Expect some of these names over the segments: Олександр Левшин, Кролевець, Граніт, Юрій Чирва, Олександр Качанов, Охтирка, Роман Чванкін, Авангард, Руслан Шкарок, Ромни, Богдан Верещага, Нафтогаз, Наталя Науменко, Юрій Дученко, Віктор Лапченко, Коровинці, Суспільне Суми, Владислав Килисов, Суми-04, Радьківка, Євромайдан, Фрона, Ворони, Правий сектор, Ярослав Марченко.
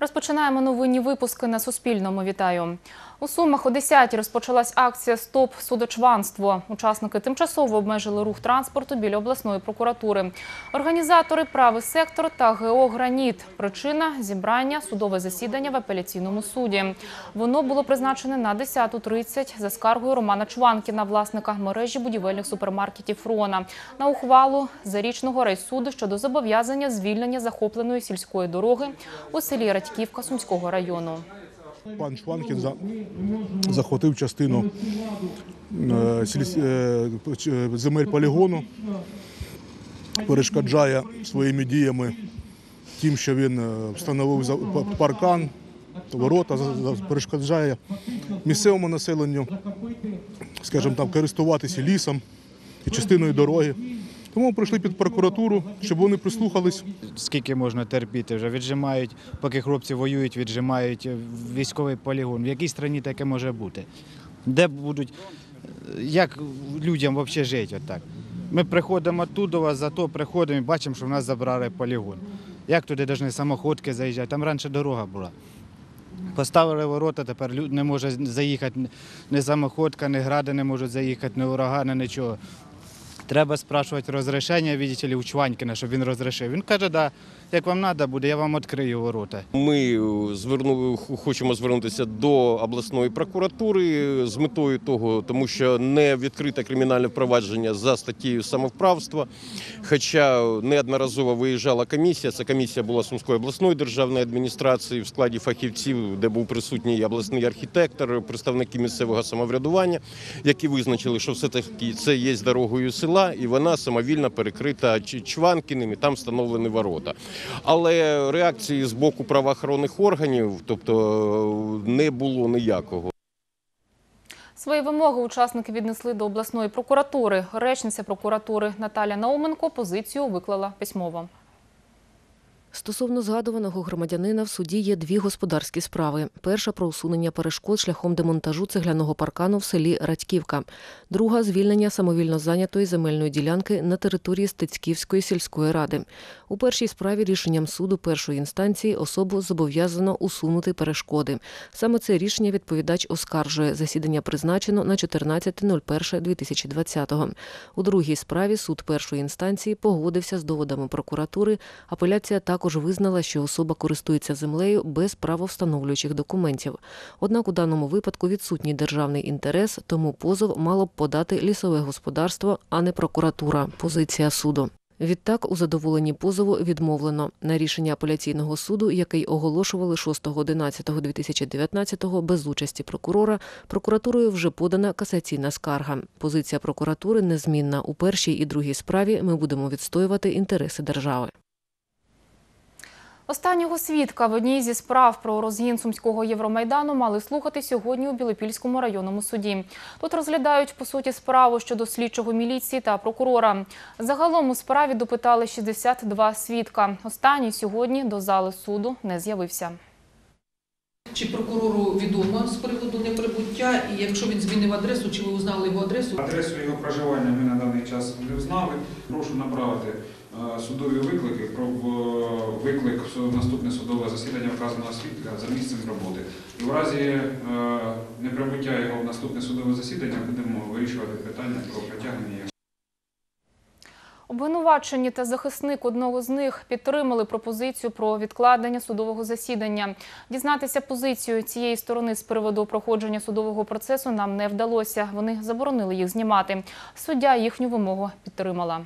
Розпочинаємо новинні випуски на Суспільному. Вітаю. У Сумах о 10-й розпочалась акція «Стоп судочванство». Учасники тимчасово обмежили рух транспорту біля обласної прокуратури. Організатори «Правий сектор» та ГО «Граніт». Причина – зібрання, судове засідання в апеляційному суді. Воно було призначене на 10:30 за скаргою Романа Чванкіна, власника мережі будівельних супермаркетів «Фрона», на ухвалу зарічного райсуду щодо зобов'язання звільнення захопленої сільської дороги у селі Радьківка Сумського району. Пан Чванкін захопив частину земель полігону, перешкоджає своїми діями тим, що він встановив паркан, ворота, перешкоджає місцевому населенню, скажімо там, користуватися лісом і частиною дороги. Тому прийшли під прокуратуру, щоб вони прислухались. Скільки можна терпіти вже? Віджимають, поки хлопці воюють, віджимають військовий полігон. В якій країні таке може бути? Де будуть, як людям взагалі жити отак? Ми приходимо оттуда, зато приходимо і бачимо, що в нас забрали полігон. Як туди повинні самоходки заїжджати? Там раніше дорога була. Поставили ворота, тепер не може заїхати, ні самоходка, ні гради не можуть заїхати, ні урагани, нічого. Треба спрашувати розрішення, бачите, у Чванкіна, щоб він розрішив. Він каже, да, як вам треба буде, я вам відкрию ворота. Ми хочемо звернутися до обласної прокуратури з метою того, тому що не відкрите кримінальне провадження за статтею самовправства, хоча неодноразово виїжджала комісія, ця комісія була Сумської обласної державної адміністрації в складі фахівців, де був присутній обласний архітектор, представники місцевого самоврядування, які визначили, що все-таки це є дорогою села, і вона самовільно перекрита Чванкіним, і там встановлені ворота. Але реакції з боку правоохоронних органів, тобто, не було ніякого. Свої вимоги учасники віднесли до обласної прокуратури. Речниця прокуратури Наталя Науменко позицію виклала письмово. Стосовно згадуваного громадянина в суді є дві господарські справи. Перша – про усунення перешкод шляхом демонтажу цегляного паркану в селі Радьківка. Друга – звільнення самовільно зайнятої земельної ділянки на території Стецьківської сільської ради. У першій справі рішенням суду першої інстанції особу зобов'язано усунути перешкоди. Саме це рішення відповідач оскаржує. Засідання призначено на 14.01.2020. У другій справі суд першої інстанції погодився з доводами прокуратури. Апеляція також визнала, що особа користується землею без правовстановлюючих документів. Однак у даному випадку відсутній державний інтерес, тому позов мало б подати лісове господарство, а не прокуратура. Позиція суду. Відтак, у задоволенні позову відмовлено. На рішення апеляційного суду, який оголошували 6.11.2019 без участі прокурора, прокуратурою вже подана касаційна скарга. Позиція прокуратури незмінна. У першій і другій справі ми будемо відстоювати інтереси держави. Останнього свідка в одній зі справ про розгін Сумського Євромайдану мали слухати сьогодні у Білопільському районному суді. Тут розглядають, по суті, справу щодо слідчого міліції та прокурора. Загалом у справі допитали 62 свідка. Останній сьогодні до зали суду не з'явився. Чи прокурору відомо з приводу неприбуття, і якщо він змінив адресу, чи ви узнали його адресу? Адресу його проживання ми на даний час не узнали. Прошу направити судові виклики про виклик в наступне судове засідання вказаного свідка за місцем роботи. І в разі неприбуття його в наступне судове засідання будемо вирішувати питання про притягнення. Обвинувачені та захисник одного з них підтримали пропозицію про відкладення судового засідання. Дізнатися позицію цієї сторони з приводу проходження судового процесу нам не вдалося. Вони заборонили їх знімати. Суддя їхню вимогу підтримала.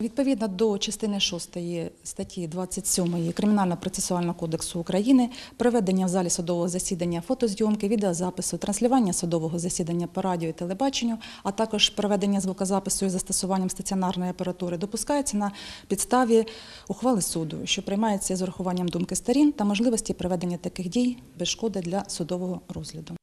Відповідно до частини 6 статті 27 Кримінально-процесуального кодексу України, проведення в залі судового засідання фотозйомки, відеозапису, транслювання судового засідання по радіо і телебаченню, а також проведення звукозапису із застосуванням стаціонарної апаратури допускається на підставі ухвали суду, що приймається з урахуванням думки сторін та можливості проведення таких дій без шкоди для судового розгляду.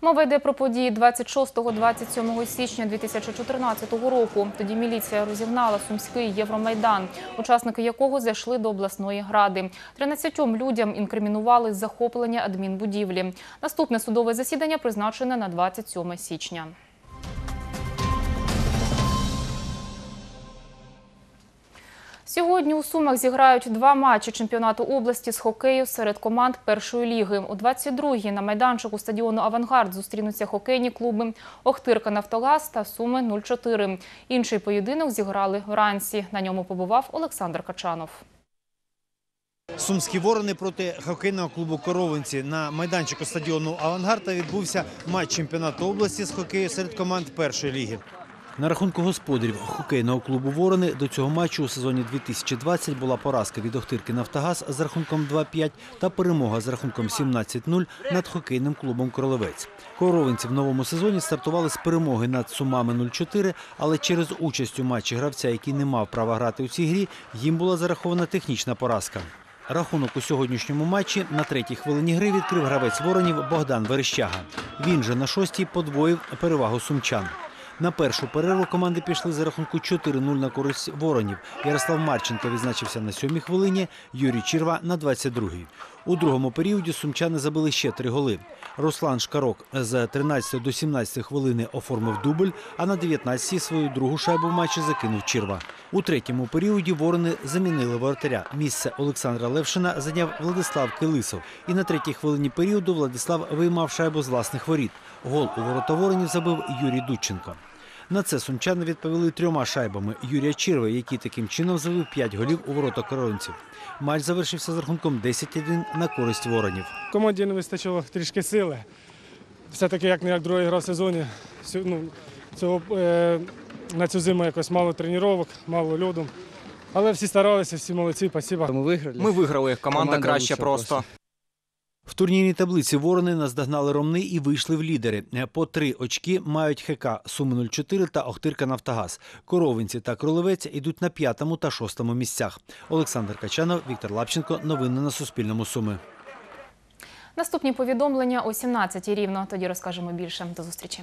Мова йде про події 26-27 січня 2014 року. Тоді міліція розігнала Сумський Євромайдан, учасники якого зайшли до обласної ради. 13 людям інкримінували захоплення адмінбудівлі. Наступне судове засідання призначене на 27 січня. Сьогодні у Сумах зіграють два матчі чемпіонату області з хокею серед команд першої ліги. У 22-й на майданчику стадіону «Авангард» зустрінуться хокейні клуби «Охтирка», «Нафтогаз» та «Суми-04». Інший поєдинок зіграли вранці. На ньому побував Олександр Качанов. Сумські «Ворони» проти хокейного клубу «Коровинці». На майданчику стадіону «Авангарда» відбувся матч чемпіонату області з хокею серед команд першої ліги. На рахунку господарів хокейного клубу «Ворони» до цього матчу у сезоні 2020 була поразка від «Охтирки» «Нафтогаз» з рахунком 2-5 та перемога з рахунком 17-0 над хокейним клубом «Кролевець». Коровинці в новому сезоні стартували з перемоги над «Сумами-04», але через участь у матчі гравця, який не мав права грати у цій грі, їм була зарахована технічна поразка. Рахунок у сьогоднішньому матчі на 3-й хвилині гри відкрив гравець «Воронів» Богдан Верещага. Він же на 6-й подвоїв перевагу сумчан. На першу перерву команди пішли за рахунку 4-0 на користь «Воронів». Ярослав Марченко відзначився на 7-й хвилині, Юрій Чирва – на 22-й. У другому періоді сумчани забили ще 3 голи. Руслан Шкарок з 13 до 17 хвилини оформив дубль, а на 19-й свою другу шайбу в матчі закинув Чирва. У третьому періоді «Ворони» замінили воротаря. Місце Олександра Левшина зайняв Владислав Килисов. І на 3-й хвилині періоду Владислав виймав шайбу з власних воріт. Гол у ворота «Воронів» забив Юрій Дученко. На це сумчани відповіли 3 шайбами Юрія Чирви, який таким чином забив 5 голів у ворота коровинців. Матч завершився з рахунком 10-1 на користь «Воронів». Команді не вистачило трішки сили. Все-таки, як друга гра в сезоні, на цю зиму якось мало тренувань, мало льоду. Але всі старалися, всі молодці, спасибо. Ми виграли, команда краще просто. В турнірній таблиці «Ворони» наздогнали «Ромни» і вийшли в лідери. По 3 очки мають ХК «Суми-04» та «Охтирка» «Нафтогаз». «Коровинці» та «Кролевець» йдуть на 5-му та 6-му місцях. Олександр Качанов, Віктор Лапченко. Новини на Суспільному. Суми. Наступні повідомлення о 17-й рівно. Тоді розкажемо більше. До зустрічі.